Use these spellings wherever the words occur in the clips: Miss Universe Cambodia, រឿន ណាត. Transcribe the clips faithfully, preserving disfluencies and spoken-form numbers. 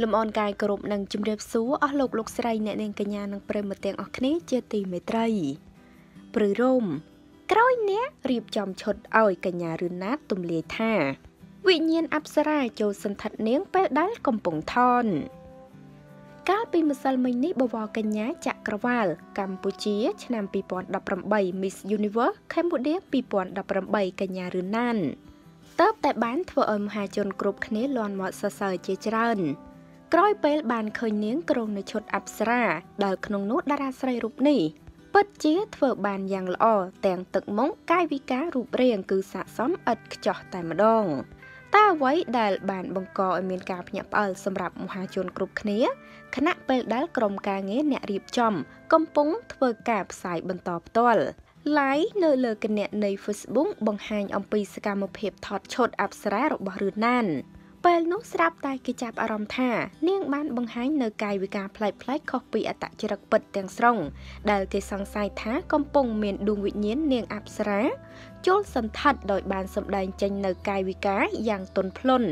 កាលពីម្សិលមិញនេះបវរកញ្ញាចក្រវាលកម្ពុជាឆ្នាំ Miss Universe Cambodia ពីរពាន់ដប់ប្រាំបី កញ្ញា រឿន ណាត តើតែបានធ្វើឲ្យមហាជនគ្រប់គ្នាលាន់មកសរសើរជាច្រើនក្រោយពេលបានឃើញនាងគ្រងនៅឈុតអប្សរាដែលក្នុងនោះតារាស្រីរូបនេះពិតជាធ្វើបានយ៉ាងល្អទាំងទឹកមុខកាយវិការរូបរាងគឺស័ក្តិសមឥតខ្ចោះតែម្ដង តើអ្វីដែលបានបង្កឲ្យមានការភ្ញាក់ផ្អើលសម្រាប់មហាជនគ្រប់គ្នាខណៈពេលដែលក្រុមការងារអ្នករៀបចំកំពុងធ្វើការផ្សាយបន្តផ្ទាល់ឡាយនៅលើគណនី Facebook បង្ហាញអំពីសកម្មភាពថតឈុតអប្សរារបស់ រឿន ណាត ពេលនោះស្រាប់តែគេចាប់អារម្មណ៍ថានាងបានបង្ហាញនៅកាយវិការប្លែកៗខុសពីអតចរិតពិតទាំងស្រុងដែលគេសង្ស័យថាកំពុងមានដួងវិញ្ញាណនាងអប្សរាចូលសន្តិដ្ឋដោយបានសម្ដែងចេញនៅកាយវិការយ៉ាងទន់ភ្លន់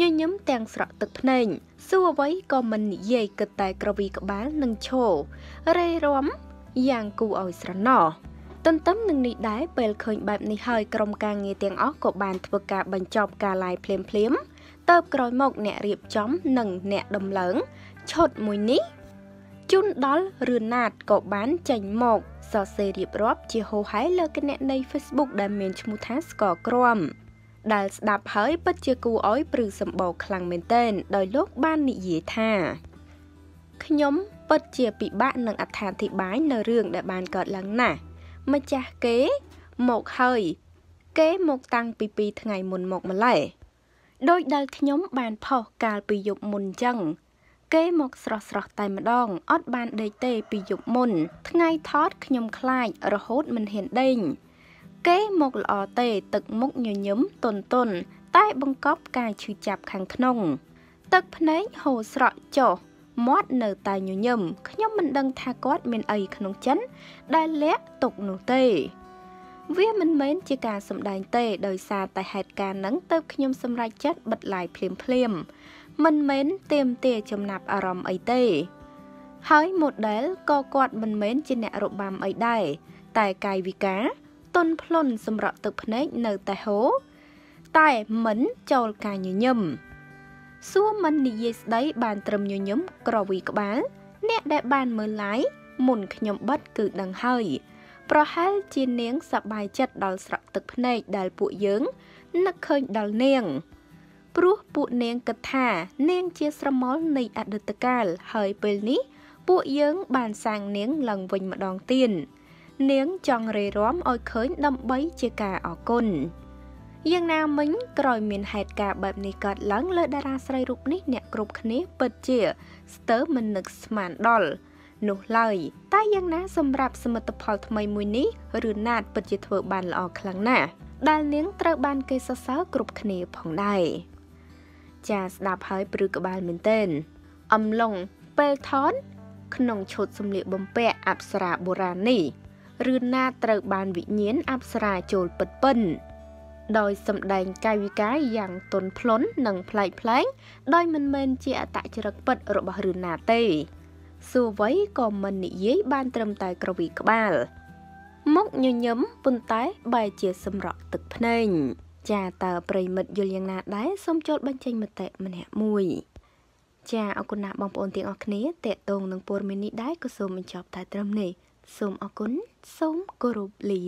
ញញឹមទាំងស្រក់ទឹកភ្នែងសួរអ្វីក៏មិននិយាយគិតតែក្រវីក្បាលនឹងឈររេរំ យ៉ាងគូឲ្យស្រណោះទន្ទឹមនឹងនេះដែរពេលឃើញបែបនេះហើយក្រុមការងារទាំងអស់ក៏បានធ្វើការបញ្ចប់ការឡាយភ្លាមៗទៅក្រោយមកអ្នករៀបចំនិងអ្នកដំឡើងឈុតមួយនេះជូនដល់ រឿន ណាត ក៏បានចេញមកសរសេររៀបរាប់ជាហូហែលើគណនី Facebook ដែលមានឈ្មោះថាស្ករក្រមដែលស្ដាប់ហើយពិតជាគួរឲ្យព្រឺសម្បោកខ្លាំងមែនទែនដោយលោកបាននិយាយថាខ្ញុំពិតជាពិបាកនឹងអត្ថាធិប្បាយនៅរឿងដែលបានកើតឡើងណាស់ម្ចាស់គេ មកហើយគេមកតាំងពីពីថ្ងៃមុនមកម្ល៉េះដោយដែលខ្ញុំបានផុសកាលពីយប់មុនអញ្ចឹងគេមកស្រស់ស្រស់តែម្ដងអត់បានដេកទេពីយប់មុនថ្ងៃថតខ្ញុំខ្លាចរហូតមិនហ៊ានដេញគេមកល្អទេទឹកមុខញញឹមទន់ទន់តែបង្កប់ការឈឺចាប់ខាងក្នុងទឹកភ្នែកហូរស្រក់ចុះ មាត់នៅតែញញឹមខ្ញុំមិនដឹងថាគាត់មានអីក្នុងចិនដែលលាក់ទុកនោះទេ វាមិនមែនជាការសម្ដែងទេដោយសារតែហេតុការណ៍នឹងទើបខ្ញុំសម្រេចចិត្តបិទឡាយភ្លាមៗមិនមែនទាមទារចំណាប់អារម្មណ៍អីទេហើយម៉ូដែលក៏គាត់មិនមែនជាអ្នករបាំអីដែរតែកាយវិការទន់ភ្លន់សម្រាប់ទឹកភ្នែកនៅតែហូរតែមិនចូលការញញឹមសួរមិននិយាយស្ដីបានត្រឹមញញឹមក្រវីក្បាលអ្នកដែលបានមើលឡាយមុនខ្ញុំបិទគឺដឹងហើយ ប្រហែលជានាងសប្បាយចិត្តដល់ស្រក់ទឹកភ្នែកដែលពួកយើងនឹកឃើញដល់នាងព្រោះពួកនាងគិតថានាងជាស្រមោលនៃអតីតកាលហើយពេលនេះពួកយើងបានសាងនាងឡើងវិញម្ដងទៀតនាងចង់រេរាំឲ្យឃើញដើម្បីជាការអកុណយ៉ាងណាមិញក្រោយមានហេតុការណ៍បែបនេះកើតឡើងលើតារាស្រីរូបនេះអ្នកគ្រប់គ្នាពិតជាស្ទើរមិននឹកស្មានដល់ នោះឡើយតែយ៉ាងណាសម្រាប់សមិទ្ធផលថ្មីមួយនេះរឿន ណាត សូវអ្វីក៏មិននិយាយបានត្រឹមតែក្រវីក្បាលមុខញញឹមប៉ុន្តែបែរជាសម្រក់ទឹកភ្នែងចាតើប្រិមិត្តយល់យ៉ាងណាដែរសូមចូលបញ្ចេញមតិម្នាក់មួយចាអរគុណណាបងប្អូនទាំងអស់គ្នាតេតងនឹងព័ត៌មាននេះដែរក៏សូមបញ្ចប់តែត្រឹមនេះសូមអរគុណសូមគោរពលា